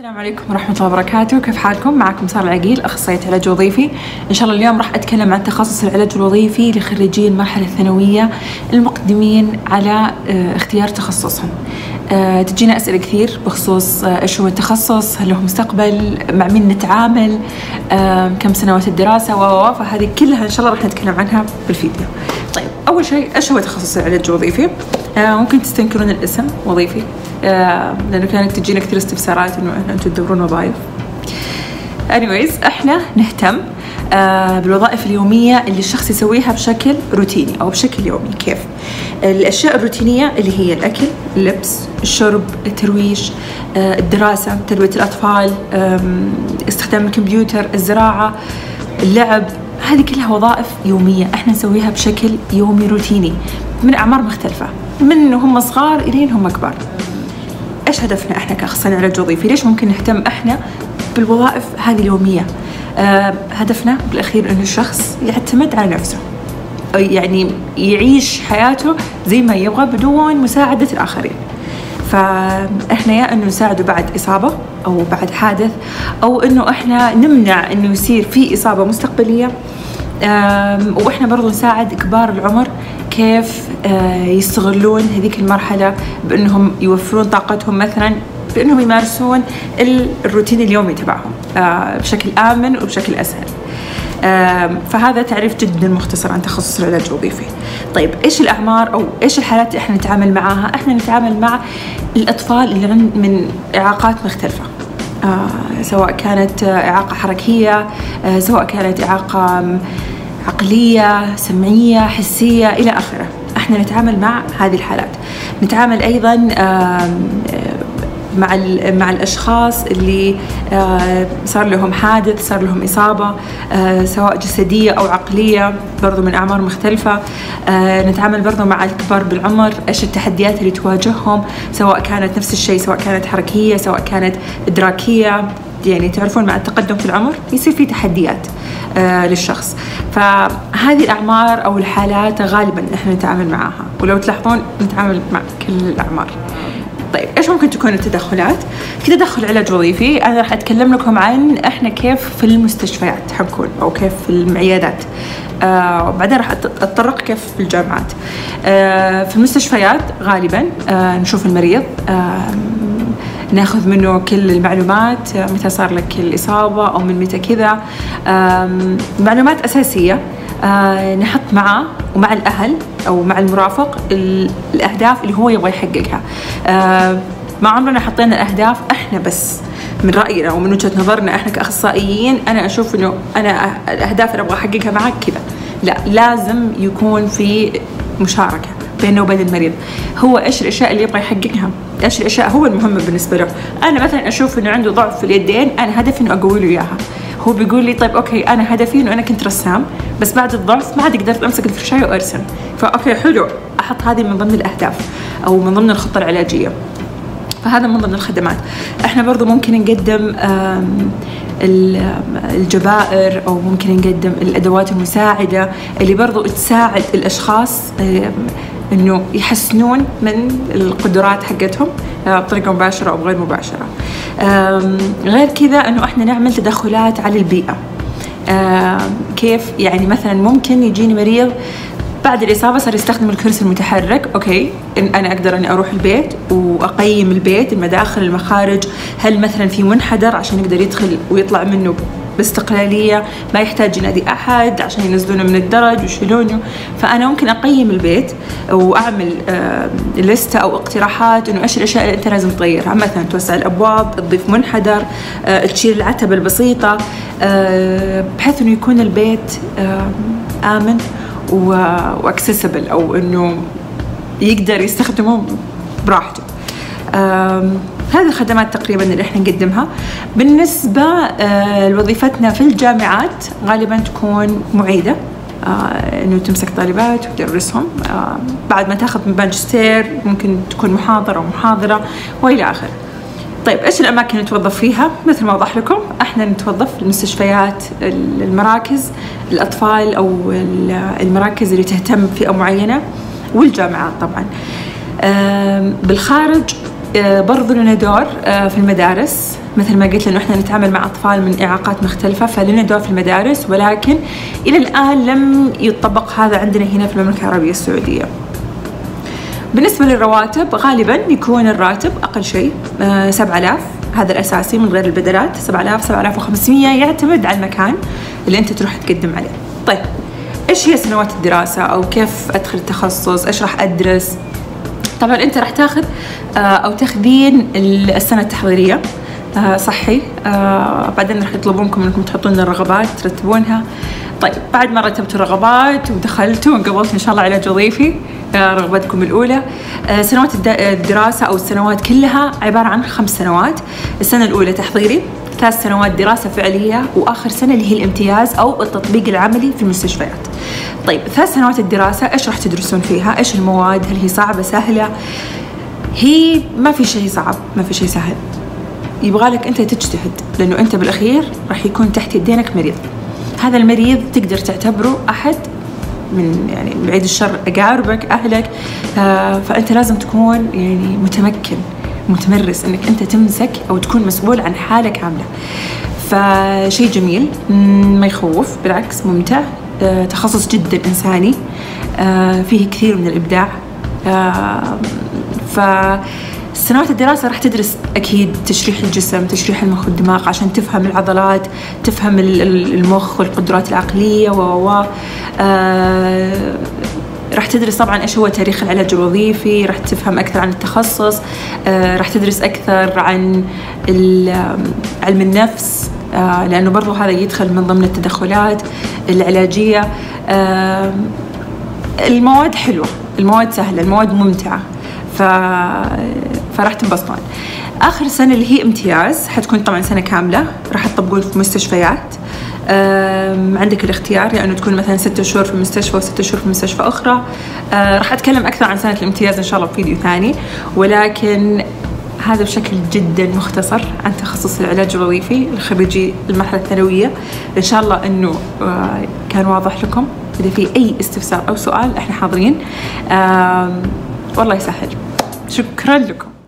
السلام عليكم ورحمة الله وبركاته، كيف حالكم؟ معكم سارة العقيل أخصائية علاج وظيفي. إن شاء الله اليوم راح أتكلم عن تخصص العلاج الوظيفي لخريجي المرحلة الثانوية المقدمين على اختيار تخصصهم. تجينا أسئلة كثير بخصوص إيش هو التخصص، هل له مستقبل، مع مين نتعامل، كم سنوات الدراسة فهذه كلها إن شاء الله راح نتكلم عنها بالفيديو. طيب، أول شيء إيش هو تخصص العلاج الوظيفي؟ ممكن تستنكرون الاسم وظيفي، لأنه كانت تجينا كثير استفسارات إنه أنتم تدورون وظائف. anyways إحنا نهتم بالوظائف اليومية اللي الشخص يسويها بشكل روتيني أو بشكل يومي. كيف؟ الأشياء الروتينية اللي هي الأكل، اللبس، الشرب، الترويج، الدراسة، تربية الأطفال، استخدام الكمبيوتر، الزراعة، اللعب، هذه كلها وظائف يومية إحنا نسويها بشكل يومي روتيني من أعمار مختلفة، من هم صغار إلين هم كبار. إيش هدفنا إحنا كأخصائيين علاج وظيفي؟ ليش ممكن نهتم إحنا بالوظائف هذه اليومية؟ هدفنا بالأخير إنه الشخص يعتمد على نفسه، يعني يعيش حياته زي ما يبغى بدون مساعدة الآخرين. فإحنا يا إنه نساعده بعد إصابة أو بعد حادث، أو إنه إحنا نمنع إنه يصير في إصابة مستقبلية، وإحنا برضو نساعد كبار العمر كيف يستغلون هذيك المرحلة بأنهم يوفرون طاقتهم مثلا بأنهم يمارسون الروتين اليومي تبعهم بشكل آمن وبشكل أسهل. فهذا تعريف جدا مختصر عن تخصص العلاج الوظيفي. طيب، إيش الأعمار أو إيش الحالات اللي إحنا نتعامل معاها؟ إحنا نتعامل مع الأطفال اللي من إعاقات مختلفة، سواء كانت إعاقة حركية، سواء كانت إعاقة عقلية، سمعية، حسية، إلى آخره. إحنا نتعامل مع هذه الحالات. نتعامل أيضا مع الأشخاص اللي صار لهم حادث، صار لهم إصابة سواء جسدية أو عقلية، برضو من أعمار مختلفة. نتعامل برضو مع الكبار بالعمر، إيش التحديات اللي تواجههم، سواء كانت نفس الشيء، سواء كانت حركية، سواء كانت إدراكية. يعني تعرفون مع التقدم في العمر يصير في تحديات للشخص. فهذه الأعمار أو الحالات غالباً إحنا نتعامل معها، ولو تلاحظون نتعامل مع كل الأعمار. طيب، إيش ممكن تكون التدخلات؟ في تدخل علاج وظيفي، أنا راح أتكلم لكم عن إحنا كيف في المستشفيات حنكون أو كيف في العيادات، وبعدين راح أتطرق كيف في الجامعات. في المستشفيات غالباً نشوف المريض، ناخذ منه كل المعلومات، متى صار لك الإصابة أو من متى كذا، معلومات أساسية. نحط معه ومع الأهل أو مع المرافق الأهداف اللي هو يبغى يحققها. ما عمرنا حطينا الأهداف إحنا بس من رأينا ومن وجهة نظرنا إحنا كأخصائيين. أنا أشوف إنه أنا الأهداف اللي أبغى أحققها معك كذا، لا، لازم يكون في مشاركة بينه وبين المريض. هو إيش الأشياء اللي يبغى يحققها؟ إيش الأشياء هو المهمة بالنسبة له؟ أنا مثلا أشوف إنه عنده ضعف في اليدين، أنا هدفي إنه أقوي له إياها. هو بيقول لي طيب أوكي، أنا هدفي إنه أنا كنت رسام، بس بعد الضعف ما عاد قدرت أمسك الفرشاية وأرسم. فأوكي حلو، أحط هذه من ضمن الأهداف أو من ضمن الخطة العلاجية. فهذا من ضمن الخدمات. إحنا برضو ممكن نقدم الجبائر، أو ممكن نقدم الأدوات المساعدة اللي برضو تساعد الأشخاص إنه يحسنون من القدرات حقتهم بطريقة مباشرة أو غير مباشرة. غير كذا إنه إحنا نعمل تدخلات على البيئة. كيف يعني؟ مثلا ممكن يجيني مريض بعد الإصابة صار يستخدم الكرسي المتحرك، أوكي، أنا أقدر أني أروح البيت وأقيم البيت، المداخل، المخارج، هل مثلا في منحدر عشان يقدر يدخل ويطلع منه باستقلالية، ما يحتاج ينادي أحد عشان ينزلونه من الدرج ويشيلونه. فأنا ممكن أقيم البيت وأعمل لستة أو اقتراحات إنه إيش الأشياء اللي أنت لازم تغيرها، مثلا توسع الأبواب، تضيف منحدر، تشيل العتبة البسيطة، بحيث إنه يكون البيت آمن واكسسبل، أو إنه يقدر يستخدمه براحته. هذه الخدمات تقريبا اللي احنا نقدمها. بالنسبة لوظيفتنا في الجامعات غالبا تكون معيدة، انه تمسك طالبات وتدرسهم، بعد ما تاخذ من ماجستير ممكن تكون محاضر أو محاضرة وإلى آخره. طيب، ايش الأماكن اللي نتوظف فيها؟ مثل ما وضح لكم احنا نتوظف في المستشفيات، المراكز الأطفال أو المراكز اللي تهتم بفئة معينة، والجامعات طبعا. بالخارج برضو لنا دور في المدارس، مثل ما قلت لأنه إحنا نتعامل مع أطفال من إعاقات مختلفة، فلنا دور في المدارس، ولكن إلى الآن لم يطبق هذا عندنا هنا في المملكة العربية السعودية. بالنسبة للرواتب غالبا يكون الراتب أقل شيء 7000، هذا الأساسي من غير البدلات، 7000 7500، يعتمد على المكان اللي أنت تروح تقدم عليه. طيب إيش هي سنوات الدراسة أو كيف أدخل التخصص؟ إيش راح أدرس؟ طبعا أنت راح تاخذ أو تاخذين السنة التحضيرية صحي، بعدين راح يطلبونكم انكم تحطون الرغبات ترتبونها. طيب بعد ما رتبتوا الرغبات ودخلتوا وانقبلتوا ان شاء الله علاج وظيفي رغبتكم الاولى، سنوات الدراسه او السنوات كلها عباره عن 5 سنوات، السنه الاولى تحضيري، 3 سنوات دراسه فعليه، واخر سنه اللي هي الامتياز او التطبيق العملي في المستشفيات. طيب 3 سنوات الدراسه ايش راح تدرسون فيها؟ ايش المواد؟ هل هي صعبه سهله؟ هي ما في شيء صعب، ما في شيء سهل، يبغالك انت تجتهد، لانه انت بالاخير راح يكون تحت يدينك مريض. هذا المريض تقدر تعتبره احد من يعني بعيد الشر اقاربك، اهلك، فانت لازم تكون يعني متمكن متمرس انك انت تمسك او تكون مسؤول عن حالك عامله. فشيء جميل ما يخوف، بالعكس ممتع، تخصص جدا انساني، فيه كثير من الابداع. ف سنوات الدراسة راح تدرس أكيد تشريح الجسم، تشريح المخ والدماغ عشان تفهم العضلات، تفهم المخ والقدرات العقلية، و راح تدرس طبعا إيش هو تاريخ العلاج الوظيفي، راح تفهم أكثر عن التخصص، راح تدرس أكثر عن علم النفس، لأنه برضو هذا يدخل من ضمن التدخلات العلاجية. المواد حلوة، المواد سهلة، المواد ممتعة، فراح تنبسطون. آخر سنة اللي هي امتياز حتكون طبعا سنة كاملة، راح تطبقون في مستشفيات، عندك الاختيار لأنه يعني تكون مثلا 6 شهور في مستشفى و6 شهور في مستشفى أخرى. راح أتكلم أكثر عن سنة الامتياز إن شاء الله في فيديو ثاني، ولكن هذا بشكل جدا مختصر عن تخصص العلاج الوظيفي الخريجي المرحلة الثانوية. إن شاء الله إنه كان واضح لكم، إذا في أي استفسار أو سؤال إحنا حاضرين، والله يسهل. شكرا لكم.